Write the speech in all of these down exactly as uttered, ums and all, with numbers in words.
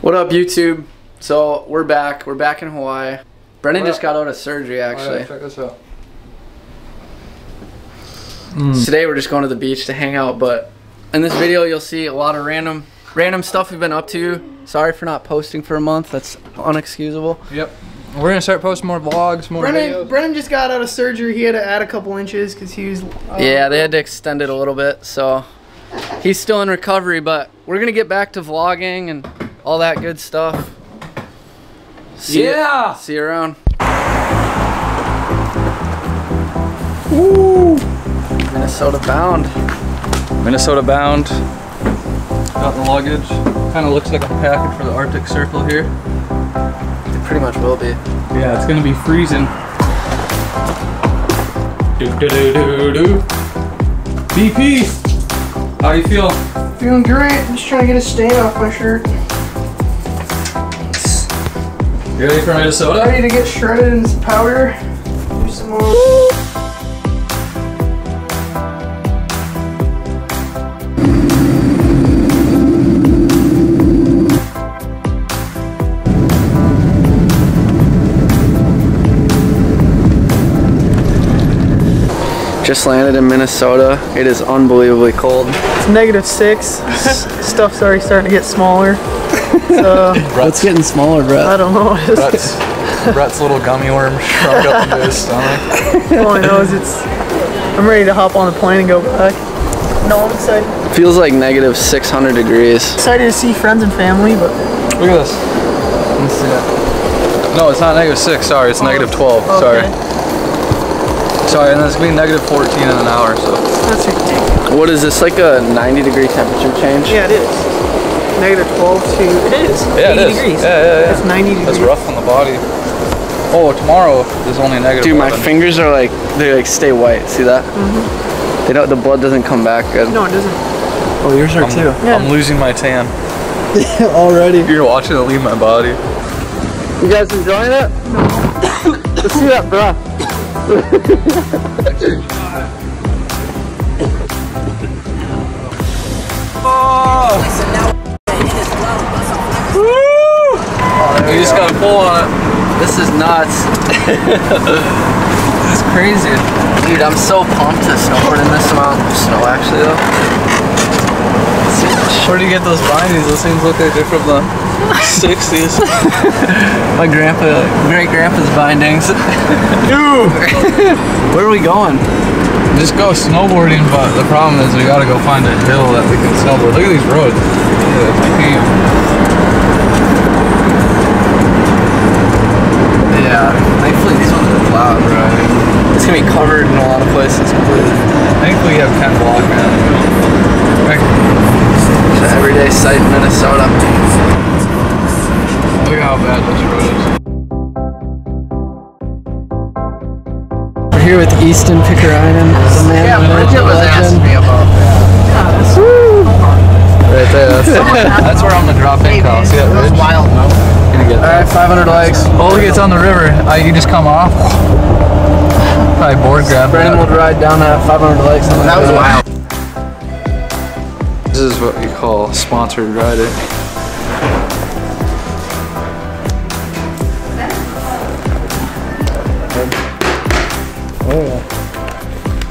What up, YouTube? So we're back. We're back in Hawaii. Brennan just got out of surgery, actually. Oh, yeah, check this out. Mm. Today we're just going to the beach to hang out, but in this video you'll see a lot of random, random stuff we've been up to. Sorry for not posting for a month. That's unexcusable. Yep. We're gonna start posting more vlogs, more Brennan, videos. Brennan just got out of surgery. He had to add a couple inches because he was. Uh, yeah, they had to extend it a little bit, so he's still in recovery. But we're gonna get back to vlogging and all that good stuff. See yeah. You, see you around. Woo! Minnesota bound. Minnesota bound. Got the luggage. Kind of looks like a package for the Arctic Circle here. It pretty much will be. Yeah, it's gonna be freezing. Do do do do do. B P. How you feel? Feeling great. I'm just trying to get a stain off my shirt. You ready for Minnesota? Ready to get shredded in some powder. Do some more. Just landed in Minnesota. It is unbelievably cold. It's negative six. Stuff's already starting to get smaller. So, it's getting smaller, Brett. I don't know. Brett's, Brett's little gummy worm shrunk up into his stomach. All I know is it's. I'm ready to hop on the plane and go back. No, I'm excited. Feels like negative six hundred degrees. Excited to see friends and family, but. Look at this. Let's see that. No, it's not negative six. Sorry, it's oh, negative twelve. Okay. Sorry. Sorry, and that's gonna be negative fourteen in an hour. So. That's ridiculous. What is this? Like a ninety degree temperature change? Yeah, it is. Negative twelve to it is yeah, eighty it is. degrees. Yeah, yeah, yeah. That's ninety degrees. That's rough on the body. Oh, tomorrow is only negative. Dude, eleven. My fingers are like they like stay white. See that? Mm-hmm. They don't. The blood doesn't come back good. No, it doesn't. Oh, yours are I'm, too. Yeah. I'm losing my tan. Already. You're watching it leave my body. You guys enjoying it? No. Let's see that breath. Oh. You just gotta pull on it. This is nuts. It's crazy. Dude, I'm so pumped to snowboard in this amount of snow actually though. Where do you get those blindies? Those things look like they're from the sixties. My grandpa, great grandpa's bindings. Dude! Where are we going? Just go snowboarding, but the problem is we gotta go find a hill that we can snowboard. Look at these roads. Yeah, Yeah, thankfully these ones are plowed, right? It's gonna be covered in a lot of places completely. Thankfully, we have ten block now. Right. It's an everyday sight in Minnesota. Look how bad this road is. We're here with Easton Pickering, the man. Yeah, Bridget was asking me about that. Yeah, woo! Right there, that's, that's where I'm gonna drop in, Kyle. See that ridge? Wild mountain. Alright, five hundred likes. Oh, look, it's on the river. Uh, you can just come off. Probably board grab. Brennan will ride down that five hundred likes. On that was wild. This is what we call sponsored riding. Oh,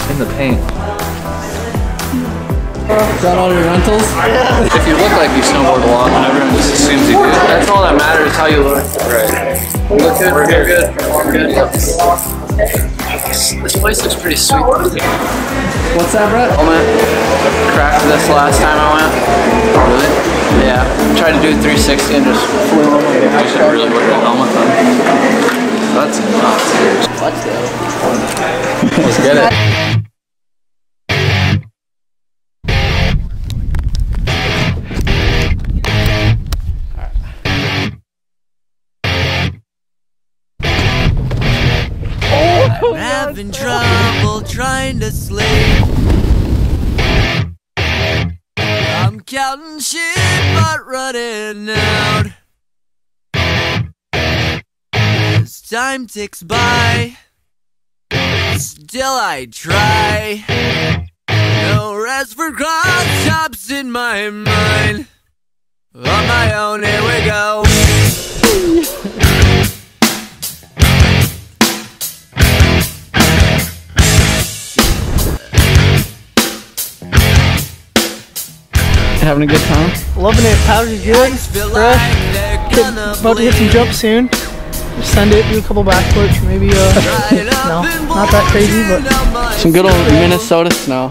in the paint. Is that all your rentals? If you look like you snowboard a lot, everyone just assumes you do. That's all that matters, how you look. Right. We look good, we're good. We're good. This place looks pretty sweet. What's that, Brett? Helmet. Cracked this last time I went. Really? Yeah. Tried to do a three sixty and just flew over. I should really work the helmet on. That's nuts, dude. Let's go. Let's get it. In trouble trying to sleep. I'm counting shit but running out. As time ticks by, still I try. No rest for cross tops in my mind. On my own, here we go. having a good time. Loving it. Powder's good. Fresh. About to hit some jumps soon. Just send it. Do a couple back flips. Maybe uh, no, not that crazy, but some good old Minnesota snow.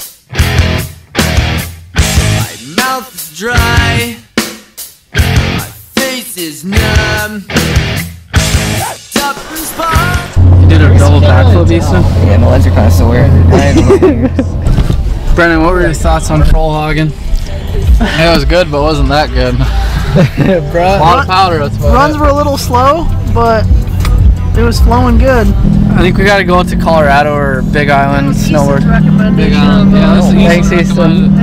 My mouth's dry. My face is numb. You did a double backflip, Easton? Yeah, the legs are kind of sore. Brennan, what were your thoughts on Trollhaugen? It was good, but wasn't that good. Bruh. A lot of powder, that's about Runs it. were a little slow, but it was flowing good. I think we got to go into Colorado or Big Island. Snow Big Island, yeah. Oh, thanks, Easton.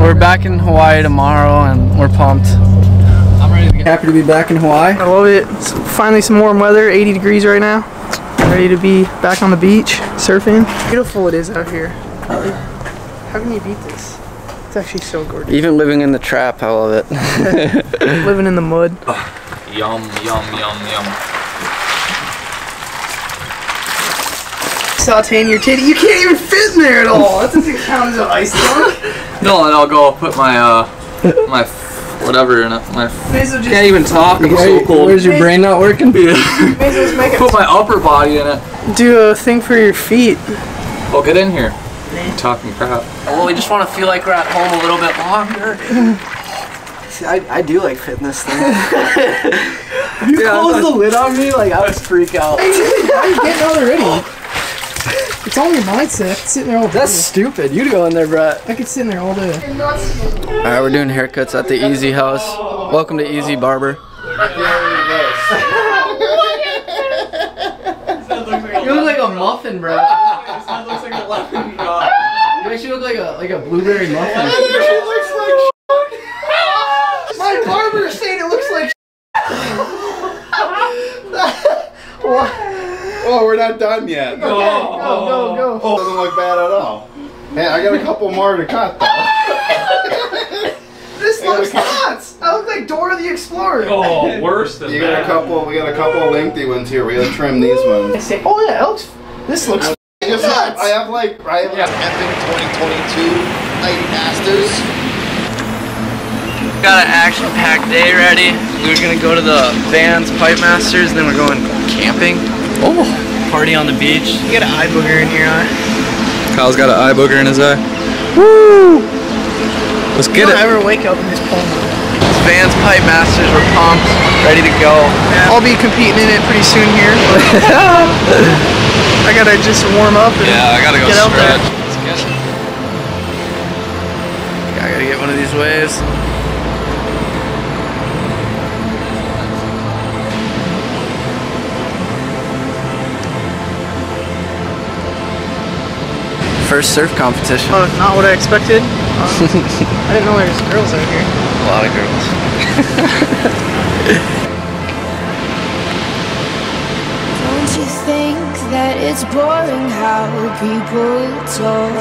We're back in Hawaii tomorrow, and we're pumped. Happy to be back in Hawaii. I love it. It's finally some warm weather, eighty degrees right now. Ready to be back on the beach, surfing. Beautiful it is out here. How can you beat this? It's actually so gorgeous. Even living in the trap, I love it. Living in the mud. Oh, yum, yum, yum, yum. Sauteing your titty. You can't even fit in there at all. That's six pounds of ice dunk. No, and I'll go put my, uh, my whatever in it. My just can't even talk. I'm so cold. Where's your brain not working? Yeah. Put my upper body in it. Do a thing for your feet. Well, get in here. You're talking crap. Well, we just want to feel like we're at home a little bit longer. See, I, I do like fitness thing. You yeah, close the lid on me, like I was freak out. Hey, dude, how are you getting out already? It's all your mindset. I could sit in there all day. That's stupid. You go in there, Brett. I could sit in there all day. Alright, we're doing haircuts at the Easy House. Welcome to Easy Barber. You look like a muffin, bro. That looks like a muffin, bro. You actually look like a, like a blueberry muffin. It looks like shit. My barber said it looks like shit. What? Oh, we're not done yet. Go, oh, go, go, go. Doesn't look bad at all. Hey, I got a couple more to cut, though. This hey, looks nuts. I look like Dora the Explorer. Oh, worse than you that. Got a couple, we got a couple lengthy ones here. We gotta trim these ones. Oh, yeah, Elks. This looks I nuts. Have, I have like, I have yeah. Epic twenty twenty-two Pipe Masters. Got an action-packed day ready. We're gonna go to the Vans Pipe Masters, then we're going camping. Oh, party on the beach. You got an eye booger in your eye. Kyle's got an eye booger in his eye. Woo! Let's get it. Don't ever wake up in this pool. It's Vans Pipe Masters. We're pumped, ready to go. Yeah. I'll be competing in it pretty soon here. I gotta just warm up. And yeah, I gotta go get stretch. Out there. Let's get it. Yeah, I gotta get one of these waves. First surf competition. Oh, not what I expected. Uh, I didn't know there was girls out here. A lot of girls. Don't you think that it's boring how people talk?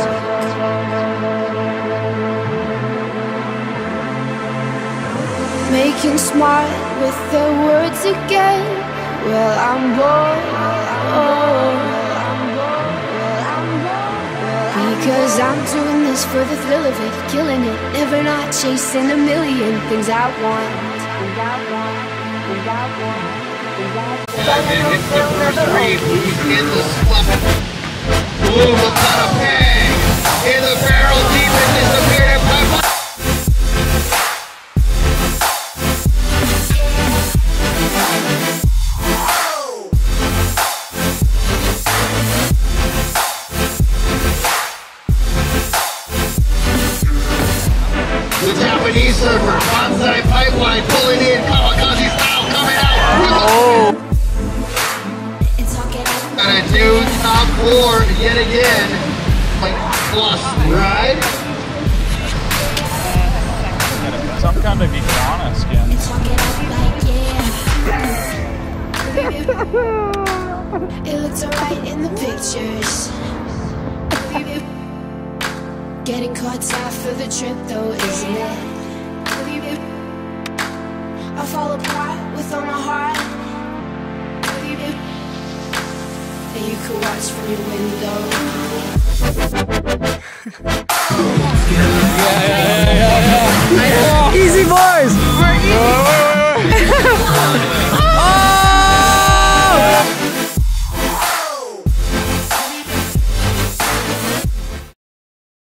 Making smart with their words again. Well, I'm bored. Oh. Cause I'm doing this for the thrill of it, killing it, never not chasing a million things I want. Hear the barrel deep and disappeared in my mind. Surfer, onside pipeline, pulling in, kamikaze style, coming out. Oh. Gonna do top floor yet again. Like plus, right? Some kind of iguana skin. It looks alright in the pictures. Getting caught off for the trip though, isn't it? I fall apart with all my heart. And you could watch from your window.